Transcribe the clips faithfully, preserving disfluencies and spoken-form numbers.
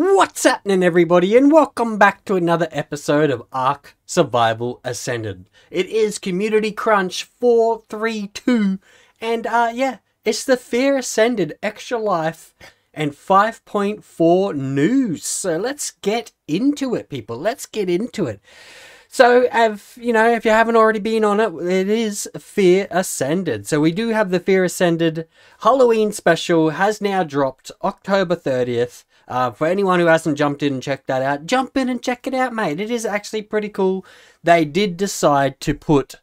What's happening, everybody, and welcome back to another episode of Ark Survival Ascended. It is Community Crunch four three two, and uh, yeah, it's the Fear Ascended, Extra Life, and five point four news. So let's get into it, people. Let's get into it. So, if, you know, if you haven't already been on it, it is Fear Ascended. So we do have the Fear Ascended Halloween special has now dropped October thirtieth. Uh, for anyone who hasn't jumped in and checked that out, jump in and check it out, mate. It is actually pretty cool. They did decide to put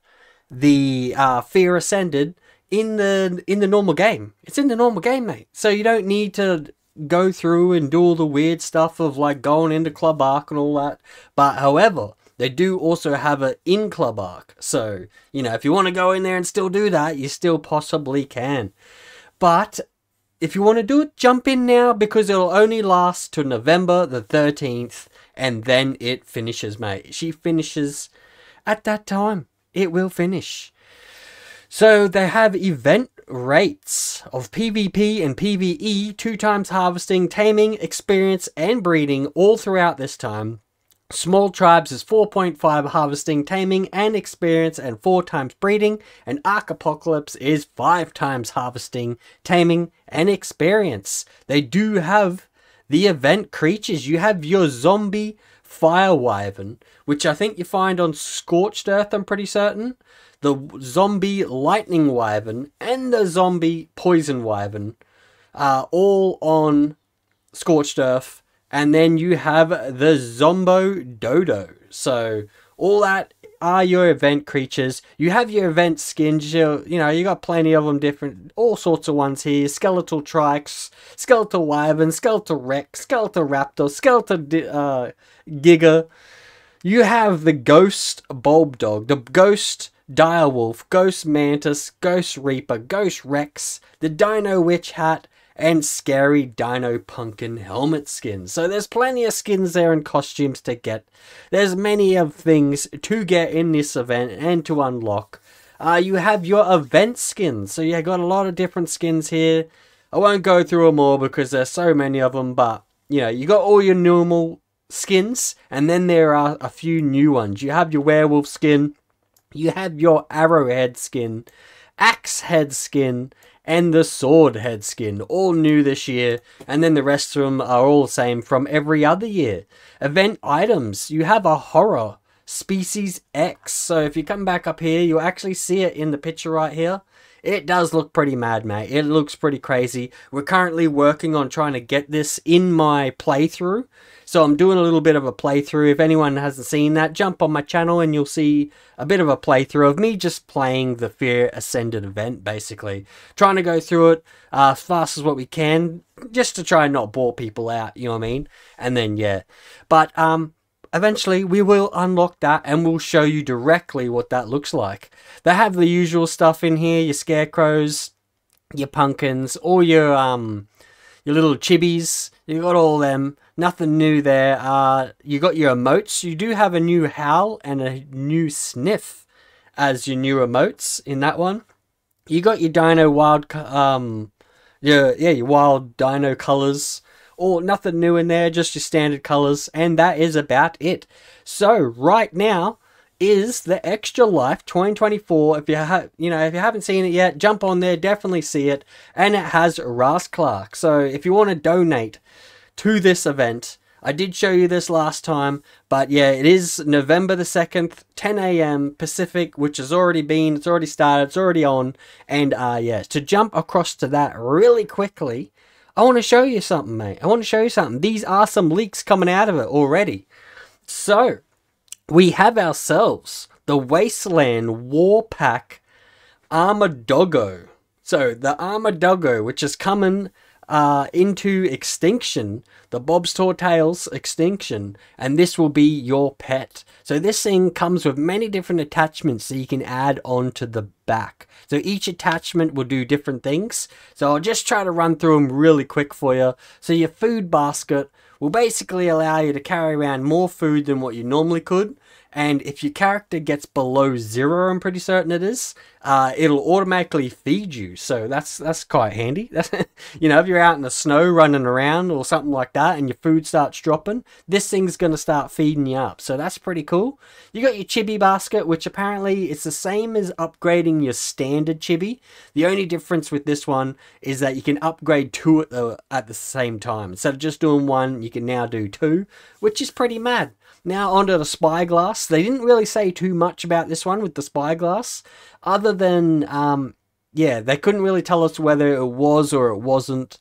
the uh, Fear Ascended in the in the normal game. It's in the normal game, mate. So you don't need to go through and do all the weird stuff of like going into Club Arc and all that. But however, they do also have it in Club Arc. So, you know, if you want to go in there and still do that, you still possibly can. But if you want to do it, jump in now, because it'll only last to November the thirteenth, and then it finishes, mate. She finishes at that time. It will finish. So they have event rates of PvP and PvE, two times harvesting, taming, experience, and breeding all throughout this time. Small tribes is four point five harvesting, taming, and experience, and four times breeding. And Ark Apocalypse is five times harvesting, taming, and experience. They do have the event creatures. You have your zombie firewyvern, which I think you find on Scorched Earth, I'm pretty certain. The zombie lightning wyvern and the zombie poison wyvern are all on Scorched Earth. And then you have the Zombo Dodo. So all that are your event creatures. You have your event skins. You know, you got plenty of them different. All sorts of ones here. Skeletal Trikes, Skeletal Wyvern, Skeletal Rex, Skeletal Raptor, Skeletal uh, Giga. You have the Ghost Bulb Dog, the Ghost Direwolf, Ghost Mantis, Ghost Reaper, Ghost Rex, the Dino Witch Hat, and scary dino pumpkin helmet skins. So there's plenty of skins there and costumes to get. There's many of things to get in this event and to unlock. Uh, you have your event skins. So you got a lot of different skins here. I won't go through them all because there's so many of them. But, you know, you got all your normal skins. And then there are a few new ones. You have your werewolf skin. You have your arrowhead skin. Axe head skin. And the sword head skin, all new this year, and then the rest of them are all the same from every other year. Event items, you have a horror, Species X. So if you come back up here, you'll actually see it in the picture right here. It does look pretty mad, mate. It looks pretty crazy. We're currently working on trying to get this in my playthrough. So I'm doing a little bit of a playthrough. If anyone hasn't seen that, jump on my channel and you'll see a bit of a playthrough of me just playing the Fear Ascended event, basically. Trying to go through it uh, as fast as what we can, just to try and not bore people out, you know what I mean? And then, yeah. But, um... eventually, we will unlock that and we'll show you directly what that looks like. They have the usual stuff in here, your scarecrows, your pumpkins, all your um, your little chibis. You got all them. Nothing new there. Uh, you got your emotes. You do have a new howl and a new sniff as your new emotes in that one. You got your dino wild, um, your, yeah, your wild dino colors. Or nothing new in there, just your standard colors, and that is about it. So right now is the Extra Life twenty twenty-four. If you have, you know, if you haven't seen it yet, jump on there, definitely see it. And it has Ross Clark. So if you want to donate to this event, I did show you this last time, but yeah, it is November the second, ten A M Pacific, which has already been, it's already started, it's already on, and uh, yeah, to jump across to that really quickly. I want to show you something, mate. I want to show you something. These are some leaks coming out of it already. So, we have ourselves the Wasteland War Pack Armadoggo. So, the Armadoggo, which is coming uh, into Extinction, the Bob's Tortails Extinction, and this will be your pet. So, this thing comes with many different attachments that you can add onto the back. So each attachment will do different things. So I'll just try to run through them really quick for you. So your food basket will basically allow you to carry around more food than what you normally could. And if your character gets below zero, I'm pretty certain it is, uh, it'll automatically feed you. So that's that's quite handy. That's, you know, if you're out in the snow running around or something like that and your food starts dropping, this thing's going to start feeding you up. So that's pretty cool. You got your chibi basket, which apparently it's the same as upgrading your standard chibi. The only difference with this one is that you can upgrade two at the, at the same time. Instead of just doing one, you can now do two, which is pretty mad. Now onto the spyglass. They didn't really say too much about this one with the spyglass, other than, um, yeah, they couldn't really tell us whether it was or it wasn't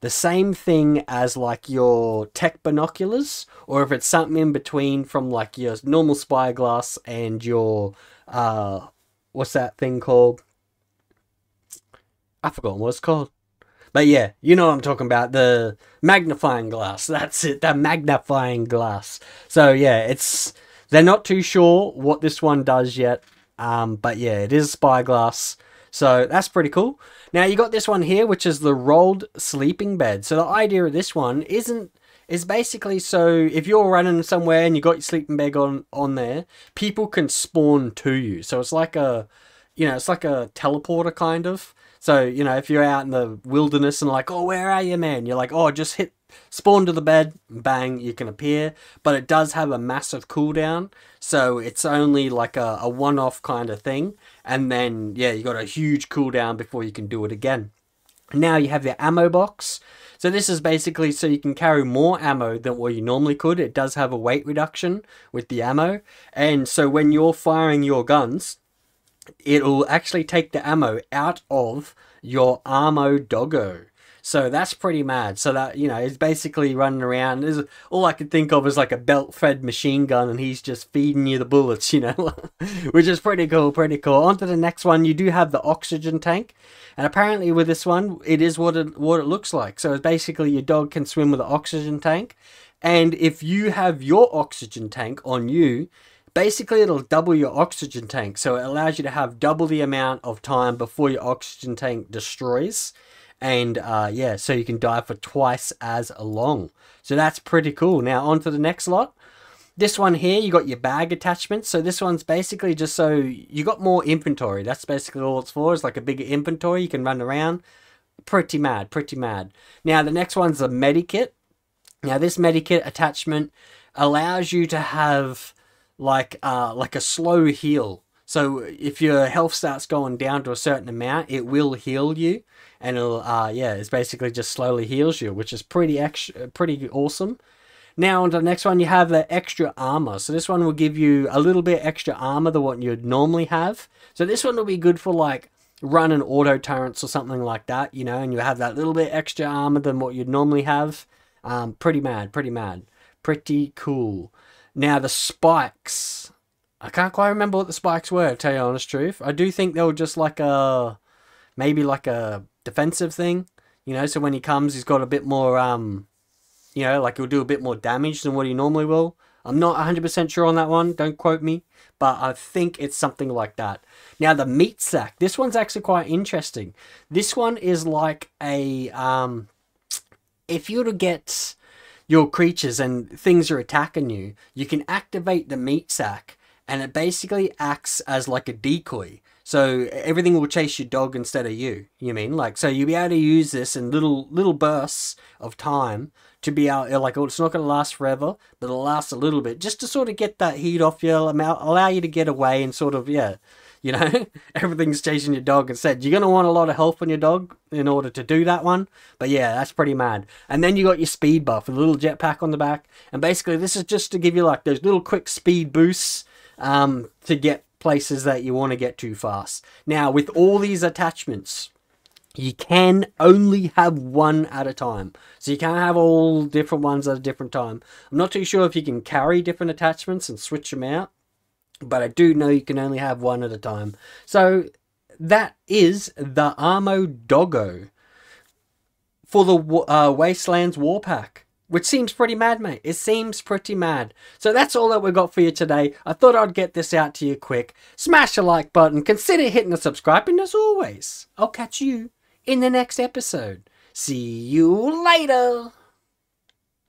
the same thing as like your tech binoculars, or if it's something in between from like your normal spyglass and your, uh, what's that thing called? I forgot what it's called. But yeah, you know what I'm talking about, the magnifying glass. That's it, the magnifying glass. So yeah, it's they're not too sure what this one does yet, um, but yeah, it is spyglass. So that's pretty cool. Now you got this one here, which is the rolled sleeping bed. So the idea of this one isn't is basically so if you're running somewhere and you got your sleeping bag on on there, people can spawn to you. So it's like a you know it's like a teleporter kind of. So, you know, if you're out in the wilderness and like, oh, where are you, man? You're like, oh, just hit spawn to the bed, bang, you can appear. But it does have a massive cooldown, so it's only like a, a one-off kind of thing. And then, yeah, you got a huge cooldown before you can do it again. Now you have your ammo box. So this is basically so you can carry more ammo than what you normally could. It does have a weight reduction with the ammo. And so when you're firing your guns, it'll actually take the ammo out of your Armadoggo. So that's pretty mad. So that, you know, it's basically running around. There's, all I could think of is like a belt-fed machine gun, and he's just feeding you the bullets, you know, which is pretty cool, pretty cool. On to the next one. You do have the oxygen tank. And apparently with this one, it is what it, what it looks like. So basically your dog can swim with an oxygen tank. And if you have your oxygen tank on you, basically, it'll double your oxygen tank, so it allows you to have double the amount of time before your oxygen tank destroys. And, uh, yeah, so you can dive for twice as long. So that's pretty cool. Now, on to the next lot. This one here, you got your bag attachment. So this one's basically just so you got more inventory. That's basically all it's for. It's like a bigger inventory. You can run around. Pretty mad, pretty mad. Now, the next one's a medikit. Now, this medikit attachment allows you to have like uh like a slow heal. So if your health starts going down to a certain amount, it will heal you, and it'll uh yeah, it's basically just slowly heals you, which is pretty extra, pretty awesome. Now on to the next one, you have the extra armor. So this one will give you a little bit extra armor than what you'd normally have. So this one will be good for like running auto turrets or something like that, you know, and you have that little bit extra armor than what you'd normally have. Um pretty mad, pretty mad, pretty cool. Now, the spikes. I can't quite remember what the spikes were, to tell you the honest truth. I do think they were just like a, maybe like a defensive thing. You know, so when he comes, he's got a bit more, um, you know, like he'll do a bit more damage than what he normally will. I'm not one hundred percent sure on that one. Don't quote me. But I think it's something like that. Now, the meat sack. This one's actually quite interesting. This one is like a, um, if you were to get your creatures and things are attacking you, you can activate the meat sack, and it basically acts as like a decoy. So everything will chase your dog instead of you. You mean like, so you'll be able to use this in little little bursts of time to be able, like, oh, it's not going to last forever, but it'll last a little bit just to sort of get that heat off you, allow you to get away and sort of, yeah, you know, everything's chasing your dog instead. You're going to want a lot of health on your dog in order to do that one. But yeah, that's pretty mad. And then you got your speed buff, a little jetpack on the back. And basically this is just to give you like those little quick speed boosts um, to get places that you want to get to fast. Now, with all these attachments, you can only have one at a time. So you can't have all different ones at a different time. I'm not too sure if you can carry different attachments and switch them out, but I do know you can only have one at a time. So that is the Armadoggo for the uh, Wastelands War Pack, which seems pretty mad, mate. It seems pretty mad. So that's all that we got for you today. I thought I'd get this out to you quick. Smash the like button. Consider hitting the subscribe. And as always, I'll catch you in the next episode. See you later.